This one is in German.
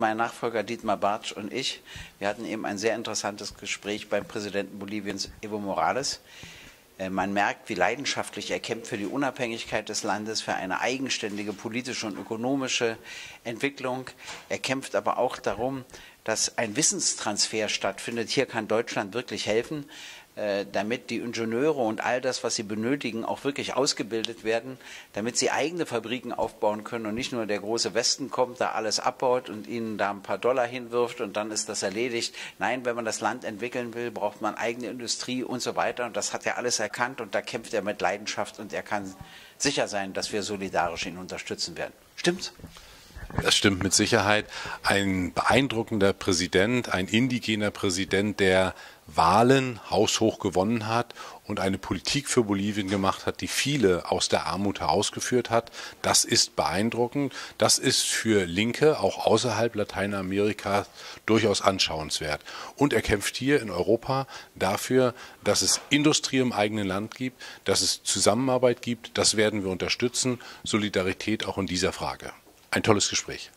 Mein Nachfolger Dietmar Bartsch und ich, wir hatten eben ein sehr interessantes Gespräch beim Präsidenten Boliviens, Evo Morales. Man merkt, wie leidenschaftlich er kämpft für die Unabhängigkeit des Landes, für eine eigenständige politische und ökonomische Entwicklung. Er kämpft aber auch darum, dass ein Wissenstransfer stattfindet. Hier kann Deutschland wirklich helfen, damit die Ingenieure und all das, was sie benötigen, auch wirklich ausgebildet werden, damit sie eigene Fabriken aufbauen können und nicht nur der große Westen kommt, da alles abbaut und ihnen da ein paar Dollar hinwirft und dann ist das erledigt. Nein, wenn man das Land entwickeln will, braucht man eigene Industrie und so weiter. Und das hat er alles erkannt und da kämpft er mit Leidenschaft und er kann sicher sein, dass wir solidarisch ihn unterstützen werden. Stimmt's? Das stimmt mit Sicherheit. Ein beeindruckender Präsident, ein indigener Präsident, der Wahlen haushoch gewonnen hat und eine Politik für Bolivien gemacht hat, die viele aus der Armut herausgeführt hat. Das ist beeindruckend. Das ist für Linke auch außerhalb Lateinamerikas durchaus anschauenswert. Und er kämpft hier in Europa dafür, dass es Industrie im eigenen Land gibt, dass es Zusammenarbeit gibt. Das werden wir unterstützen. Solidarität auch in dieser Frage. Ein tolles Gespräch.